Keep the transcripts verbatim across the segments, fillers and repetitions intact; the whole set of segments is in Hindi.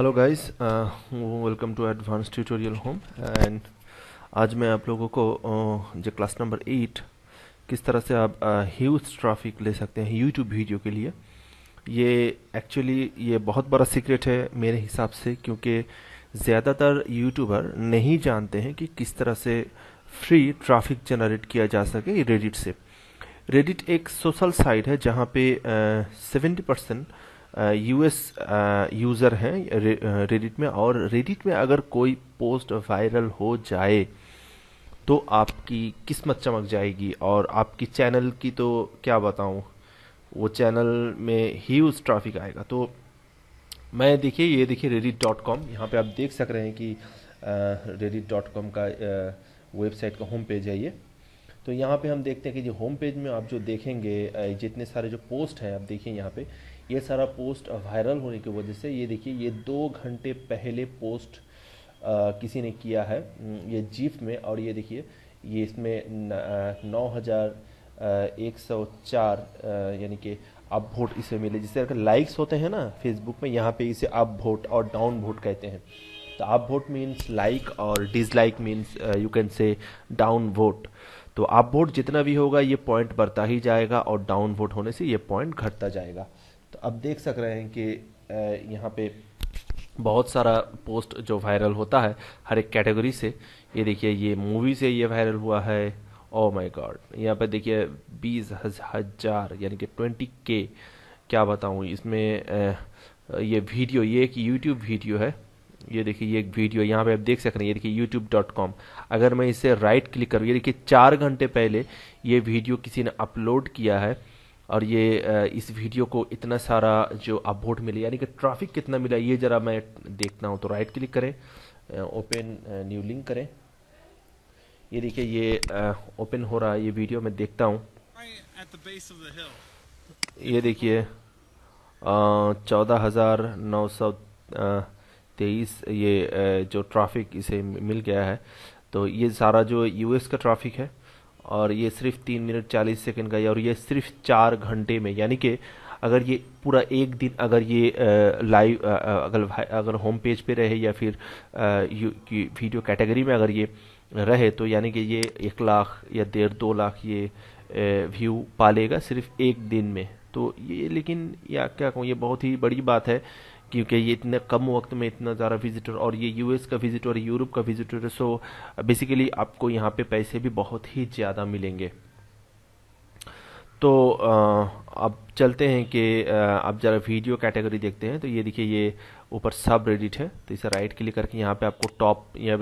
Hello guys, welcome to advance tutorial home. And आज मैं आप लोगों को uh, जो क्लास नंबर एट किस तरह से आप ह्यूज ट्रैफिक ले सकते हैं यूट्यूब वीडियो के लिए। ये एक्चुअली ये बहुत बड़ा सीक्रेट है मेरे हिसाब से, क्योंकि ज़्यादातर यूट्यूबर नहीं जानते हैं कि किस तरह से फ्री ट्रैफिक जनरेट किया जा सके रेडिट से। रेडिट एक सोशल साइट है जहाँ पे सेवेंटी परसेंट यूएस यूज़र हैं रेडिट में, और रेडिट में अगर कोई पोस्ट वायरल हो जाए तो आपकी किस्मत चमक जाएगी और आपकी चैनल की तो क्या बताऊं, वो चैनल में ह्यूज ट्रैफिक आएगा। तो मैं देखिए ये देखिए रेडिट डॉट कॉम, यहाँ पर आप देख सक रहे हैं कि रेडिट डॉट कॉम का वेबसाइट का होम पेज है ये। तो यहाँ पे हम देखते हैं कि जो होम पेज में आप जो देखेंगे जितने सारे जो पोस्ट हैं, आप देखिए यहाँ पे ये सारा पोस्ट वायरल होने की वजह से ये देखिए ये दो घंटे पहले पोस्ट आ, किसी ने किया है ये जीफ में, और ये देखिए ये इसमें नौ हज़ार एक सौ चार यानी कि अप वोट इसे मिले। जिससे अगर लाइक्स होते हैं ना फेसबुक में, यहाँ पे इसे अप वोट और डाउन वोट कहते हैं। तो अप वोट मीन्स लाइक और dislike means you can say down vote. तो अप वोट जितना भी होगा ये पॉइंट बढ़ता ही जाएगा और डाउन वोट होने से ये पॉइंट घटता जाएगा। तो अब देख सक रहे हैं कि यहाँ पे बहुत सारा पोस्ट जो वायरल होता है हर एक कैटेगरी से। ये देखिए ये मूवी से ये वायरल हुआ है, ओ माय गॉड। यहाँ पे देखिए बीस हज़ार यानी कि ट्वेंटी के, क्या बताऊँ इसमें। ये वीडियो ये एक यूट्यूब वीडियो है, ये देखिए ये एक वीडियो यहाँ पे आप देख सक रहे हैं। ये देखिए यूट्यूब डॉट कॉम, अगर मैं इसे राइट क्लिक करूँ, ये देखिए चार घंटे पहले ये वीडियो किसी ने अपलोड किया है और ये इस वीडियो को इतना सारा जो अपवोट मिले यानी कि ट्रैफिक कितना मिला ये ज़रा मैं देखना हूँ। तो राइट क्लिक करें, ओपन न्यू लिंक करें। ये देखिए ये ओपन हो रहा है ये वीडियो, मैं देखता हूँ। ये देखिए चौदह हज़ार नौ सौ तेईस ये जो ट्रैफिक इसे मिल गया है। तो ये सारा जो यूएस का ट्रैफिक है, और ये सिर्फ तीन मिनट चालीस सेकंड का है, और ये सिर्फ चार घंटे में। यानी कि अगर ये पूरा एक दिन अगर ये लाइव अगर अगर होम पेज पे रहे या फिर वीडियो कैटेगरी में अगर ये रहे तो यानी कि ये एक लाख या डेढ़ दो लाख ये व्यू पा लेगा सिर्फ एक दिन में। तो ये लेकिन या क्या कहूँ, ये बहुत ही बड़ी बात है क्योंकि ये इतने कम वक्त में इतना ज़्यादा विजिटर, और ये यूएस का विजिटर, यूरोप का विजिटर। सो बेसिकली आपको यहाँ पे पैसे भी बहुत ही ज़्यादा मिलेंगे। तो अब चलते हैं कि आप ज़रा वीडियो कैटेगरी देखते हैं। तो ये देखिए ये ऊपर सब रेडिट है, तो इसे राइट क्लिक करके यहाँ पे आपको टॉप यहाँ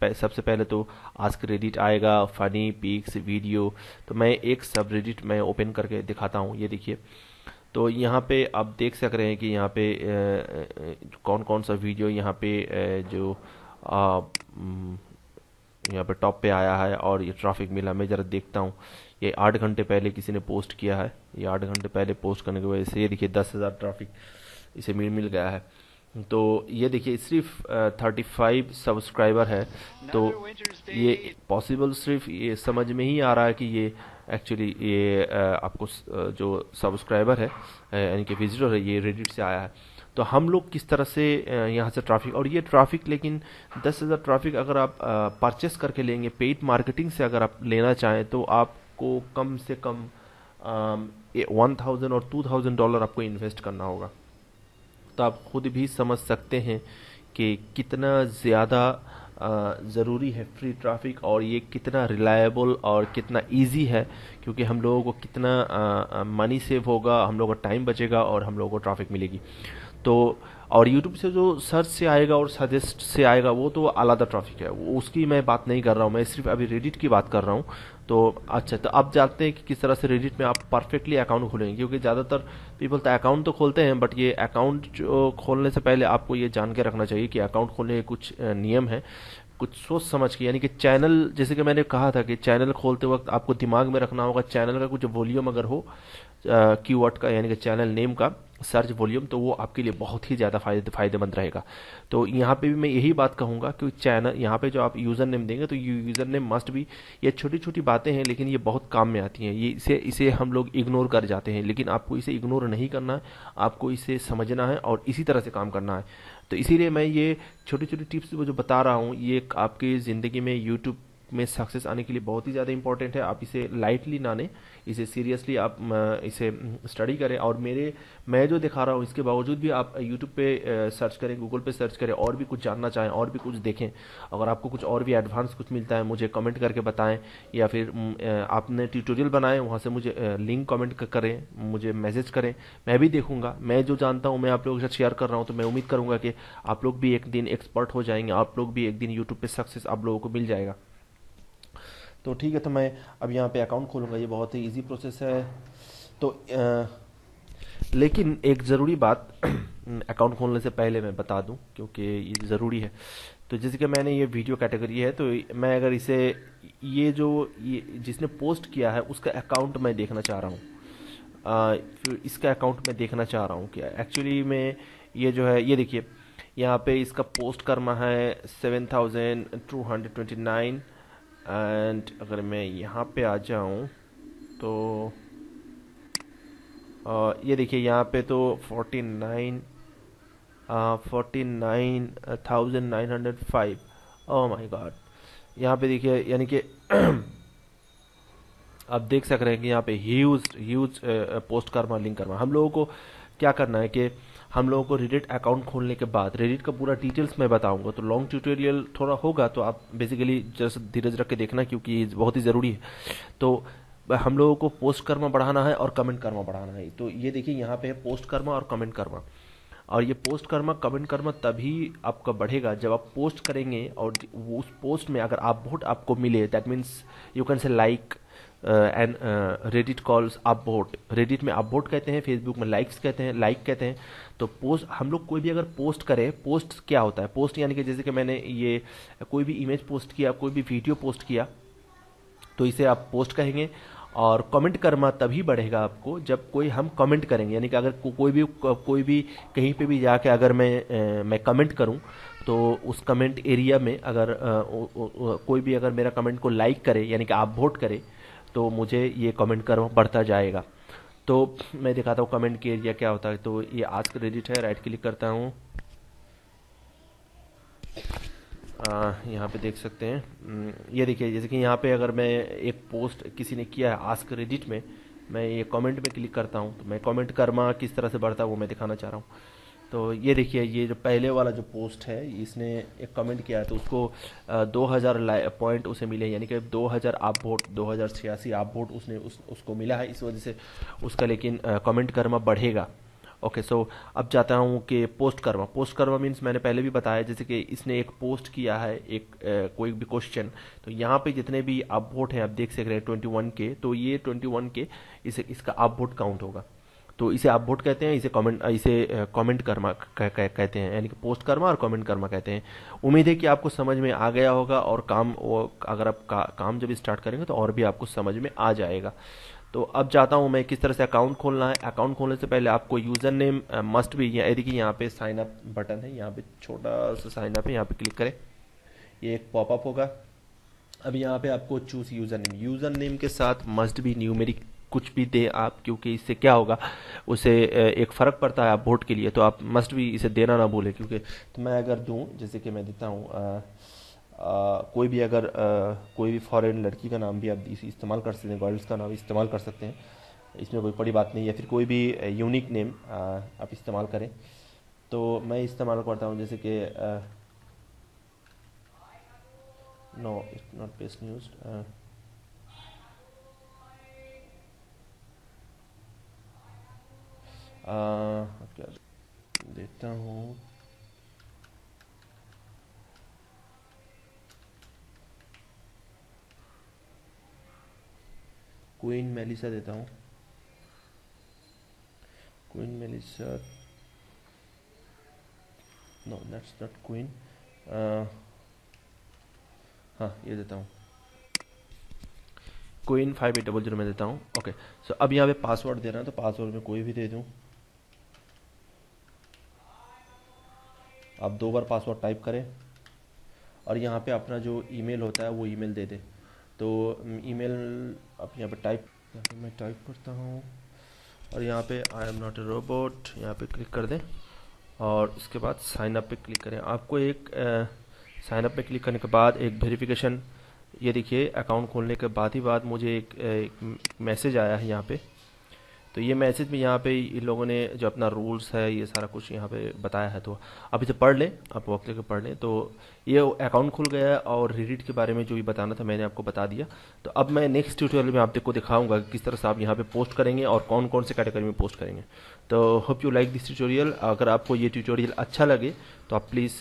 पे सबसे पहले तो आस्क रेडिट आएगा, फनी, पिक्स, वीडियो। तो मैं एक सब रेडिट मैं ओपन करके दिखाता हूँ। ये देखिए तो यहाँ पे आप देख सक रहे हैं कि यहाँ पे ए, कौन कौन सा वीडियो यहाँ पे ए, जो आ, यहाँ पे टॉप पे आया है और ये ट्रैफिक मिला। मैं ज़रा देखता हूँ, ये आठ घंटे पहले किसी ने पोस्ट किया है। ये आठ घंटे पहले पोस्ट करने की वजह से ये देखिए दस हज़ार ट्रैफिक इसे मिल मिल गया है। तो ये देखिए सिर्फ थर्टी फाइव सब्सक्राइबर है। तो ये पॉसिबल सिर्फ ये समझ में ही आ रहा है कि ये एक्चुअली ये आपको जो सब्सक्राइबर है यानी कि विजिटर है ये रेडिट से आया है। तो हम लोग किस तरह से यहाँ से ट्रैफिक, और ये ट्रैफिक लेकिन दस हज़ार ट्रैफिक अगर आप परचेस करके लेंगे पेड मार्केटिंग से अगर आप लेना चाहें तो आपको कम से कम वन थाउजेंड और टू थाउजेंड डॉलर आपको इन्वेस्ट करना होगा। तो आप खुद भी समझ सकते हैं कि कितना ज़्यादा ज़रूरी है फ्री ट्रैफिक, और ये कितना रिलायबल और कितना इजी है, क्योंकि हम लोगों को कितना मनी सेव होगा, हम लोगों का टाइम बचेगा और हम लोगों को ट्रैफिक मिलेगी। तो और यूट्यूब से जो सर्च से आएगा और सजेस्ट से आएगा वो तो अलग ट्रैफिक है, उसकी मैं बात नहीं कर रहा हूँ, मैं सिर्फ अभी रेडिट की बात कर रहा हूँ। तो अच्छा, तो आप जानते हैं कि किस तरह से रेडिट में आप परफेक्टली अकाउंट खोलेंगे, क्योंकि ज़्यादातर पीपल तो अकाउंट तो खोलते हैं, बट ये अकाउंट जो खोलने से पहले आपको ये जान के रखना चाहिए कि अकाउंट खोलने के कुछ नियम है, कुछ सोच समझ के। यानी कि चैनल, जैसे कि मैंने कहा था कि चैनल खोलते वक्त आपको दिमाग में रखना होगा चैनल का कुछ वॉल्यूम अगर हो कीवर्ड का यानी कि चैनल नेम का सर्च वॉल्यूम, तो वो आपके लिए बहुत ही ज़्यादा फायदेमंद रहेगा। तो यहाँ पे भी मैं यही बात कहूँगा कि चैनल यहाँ पे जो आप यूज़र नेम देंगे तो यूज़र नेम मस्ट भी, ये छोटी छोटी बातें हैं लेकिन ये बहुत काम में आती हैं। ये इसे इसे हम लोग इग्नोर कर जाते हैं, लेकिन आपको इसे इग्नोर नहीं करना है, आपको इसे समझना है और इसी तरह से काम करना है। तो इसीलिए मैं ये छोटी छोटी टिप्स जो बता रहा हूँ ये आपकी ज़िंदगी में यूट्यूब में सक्सेस आने के लिए बहुत ही ज़्यादा इंपॉर्टेंट है। आप इसे लाइटली ना लें, इसे सीरियसली आप इसे स्टडी करें। और मेरे मैं जो दिखा रहा हूँ इसके बावजूद भी आप यूट्यूब पे सर्च करें, गूगल पे सर्च करें, और भी कुछ जानना चाहें और भी कुछ देखें। अगर आपको कुछ और भी एडवांस कुछ मिलता है मुझे कमेंट करके बताएं, या फिर आपने ट्यूटोरियल बनाएं वहाँ से मुझे लिंक कमेंट करें, मुझे मैसेज करें, मैं भी देखूँगा। मैं जो जानता हूँ मैं आप लोगों के साथ शेयर कर रहा हूँ, तो मैं उम्मीद करूँगा कि आप लोग भी एक दिन एक्सपर्ट हो जाएंगे, आप लोग भी एक दिन यूट्यूब पर सक्सेस आप लोगों को मिल जाएगा। तो ठीक है, तो मैं अब यहाँ पे अकाउंट खोलूँगा, ये बहुत ही इजी प्रोसेस है। तो आ, लेकिन एक ज़रूरी बात अकाउंट खोलने से पहले मैं बता दूँ क्योंकि ये ज़रूरी है। तो जैसे कि मैंने ये वीडियो कैटेगरी है, तो मैं अगर इसे ये जो ये जिसने पोस्ट किया है उसका अकाउंट मैं देखना चाह रहा हूँ, इसका अकाउंट मैं देखना चाह रहा हूँ कि एक्चुअली मैं ये जो है, ये देखिए यहाँ पे इसका पोस्ट करना है seven thousand two hundred twenty nine. And अगर मैं यहाँ पे आ जाऊँ तो आ, ये देखिए यहाँ पे तो forty nine forty nine thousand nine hundred five. Oh my God, यहाँ पे देखिए यानी कि आप देख सक रहे हैं कि यहाँ पे huge huge post karma link karma. हम लोगों को क्या करना है कि हम लोगों को रेडिट अकाउंट खोलने के बाद रेडिट का पूरा डिटेल्स मैं बताऊंगा, तो लॉन्ग ट्यूटोरियल थोड़ा होगा, तो आप बेसिकली जस्ट धीरज रख के देखना क्योंकि बहुत ही ज़रूरी है। तो हम लोगों को पोस्ट कर्मा बढ़ाना है और कमेंट कर्मा बढ़ाना है। तो ये देखिए यहाँ पे है पोस्ट कर्मा और कमेंट कर्मा, और ये पोस्ट कर्मा कमेंट कर्मा तभी आपका बढ़ेगा जब आप पोस्ट करेंगे और उस पोस्ट में अगर आप वोट आपको मिले, that means you can say like and Reddit calls up vote, Reddit में आप वोट कहते हैं, फेसबुक में लाइक्स कहते हैं, लाइक कहते हैं। तो पोस्ट हम लोग कोई भी अगर पोस्ट करें, पोस्ट क्या होता है, पोस्ट यानी कि जैसे कि मैंने ये कोई भी इमेज पोस्ट किया, कोई भी वीडियो पोस्ट किया, तो इसे आप पोस्ट कहेंगे। और कमेंट करना तभी बढ़ेगा आपको जब कोई हम कमेंट करेंगे, यानी कि अगर को, कोई भी को, कोई भी कहीं पे भी जाके अगर मैं आ, मैं कमेंट करूं तो उस कमेंट एरिया में अगर आ, ओ, ओ, ओ, कोई भी अगर मेरा कमेंट को लाइक करे, यानी कि आप वोट करे, तो मुझे ये कमेंट करना बढ़ता जाएगा। तो मैं दिखाता हूँ कमेंट के एरिया क्या होता है। तो ये आस्क रेडिट है, राइट क्लिक करता हूँ, यहाँ पे देख सकते हैं। ये देखिए जैसे कि यहाँ पे अगर मैं एक पोस्ट किसी ने किया है आस्क रेडिट में, मैं ये कमेंट में क्लिक करता हूँ, तो मैं कमेंट कर्मा किस तरह से बढ़ता है वो मैं दिखाना चाह रहा हूँ। तो ये देखिए ये जो पहले वाला जो पोस्ट है इसने एक कमेंट किया है, तो उसको दो हज़ार पॉइंट उसे मिले, यानी कि दो हज़ार आप वोट, दो हज़ार छियासी आप वोट उसने उस, उसको मिला है। इस वजह से उसका लेकिन कमेंट कर्मा बढ़ेगा। ओके okay, सो so, अब जाता हूँ कि post karma, post karma means मैंने पहले भी बताया, जैसे कि इसने एक पोस्ट किया है एक ए, कोई भी क्वेश्चन, तो यहाँ पे जितने भी आप वोट हैं आप देख सक रहे हैं ट्वेंटी वन के, तो ये ट्वेंटी वन के इसे इसका आप वोट काउंट होगा। तो इसे आप वोट कहते हैं, इसे कमेंट इसे कमेंट कर्मा कह, कह, कहते हैं, यानी कि पोस्ट कर्मा और कमेंट कर्मा कहते हैं। उम्मीद है कि आपको समझ में आ गया होगा, और काम अगर आप का, काम जब स्टार्ट करेंगे तो और भी आपको समझ में आ जाएगा। तो अब जाता हूं मैं किस तरह से अकाउंट खोलना है। अकाउंट खोलने से पहले आपको यूज़र नेम मस्ट भी, ये देखिए यहाँ पे साइन अप बटन है, यहाँ पे छोटा सा साइन अप है, यहाँ पे क्लिक करें, ये एक पॉपअप होगा। अब यहाँ पे आपको choose user name, user name के साथ मस्ट भी न्यूमेरिक कुछ भी दे आप, क्योंकि इससे क्या होगा उसे एक फ़र्क पड़ता है आप वोट के लिए, तो आप मस्ट भी इसे देना ना भूलें। क्योंकि तो मैं अगर दूँ, जैसे कि मैं देता हूँ आ, कोई भी अगर आ, कोई भी फॉरेन लड़की का नाम भी आप इसे इस्तेमाल कर सकते हैं, गर्ल्स का नाम इस्तेमाल कर सकते हैं, इसमें कोई बड़ी बात नहीं। या फिर कोई भी यूनिक नेम आ, आप इस्तेमाल करें। तो मैं इस्तेमाल करता हूं जैसे कि no it's not best news, क्या देता हूँ, क्वीन मेलिसा देता हूँ, queen Melissa, no that's not queen, हाँ ये देता हूँ queen five eight double zero में देता हूँ। ओके सो अब यहाँ पे पासवर्ड देना है, तो पासवर्ड में कोई भी दे दूँ, आप दो बार पासवर्ड टाइप करें और यहाँ पे अपना जो ईमेल होता है वो ईमेल दे दे। तो ईमेल आप यहाँ पे टाइप यहाँ पे मैं टाइप करता हूँ और यहाँ पे I am not a robot यहाँ पे क्लिक कर दें और उसके बाद साइन अप पे क्लिक करें। आपको एक साइन अप पे क्लिक करने के बाद एक वेरिफिकेशन, ये देखिए अकाउंट खोलने के बाद ही बाद मुझे एक, एक मैसेज आया है यहाँ पे। तो ये मैसेज में यहाँ पे इन लोगों ने जो अपना रूल्स है ये सारा कुछ यहाँ पे बताया है, तो आप इसे पढ़ लें, आप वक्त लेकर पढ़ लें। तो ये अकाउंट खुल गया और रेडिट के बारे में जो भी बताना था मैंने आपको बता दिया। तो अब मैं नेक्स्ट ट्यूटोरियल में आपको दिखाऊंगा कि किस तरह से आप यहाँ पे पोस्ट करेंगे और कौन कौन से कैटेगरी में पोस्ट करेंगे। तो hope you like this tutorial. अगर आपको ये ट्यूटोरियल अच्छा लगे तो आप प्लीज़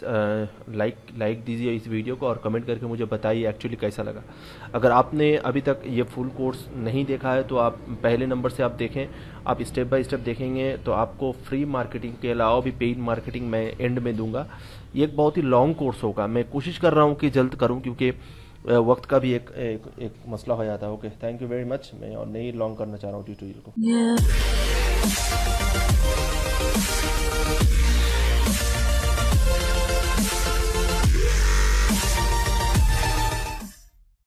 लाइक लाइक दीजिए इस वीडियो को और कमेंट करके मुझे बताइए एक्चुअली कैसा लगा। अगर आपने अभी तक ये फुल कोर्स नहीं देखा है तो आप पहले नंबर से आप देखें, आप स्टेप बाय स्टेप देखेंगे तो आपको फ्री मार्केटिंग के अलावा भी पेड मार्केटिंग मैं एंड में दूंगा। ये एक बहुत ही लॉन्ग कोर्स होगा, मैं कोशिश कर रहा हूँ कि जल्द करूँ क्योंकि वक्त का भी एक एक, एक मसला हो जाता है। Okay, thank you very much. मैं और नहीं लॉन्ग करना चाह रहा हूँ ट्यूटोरियल को।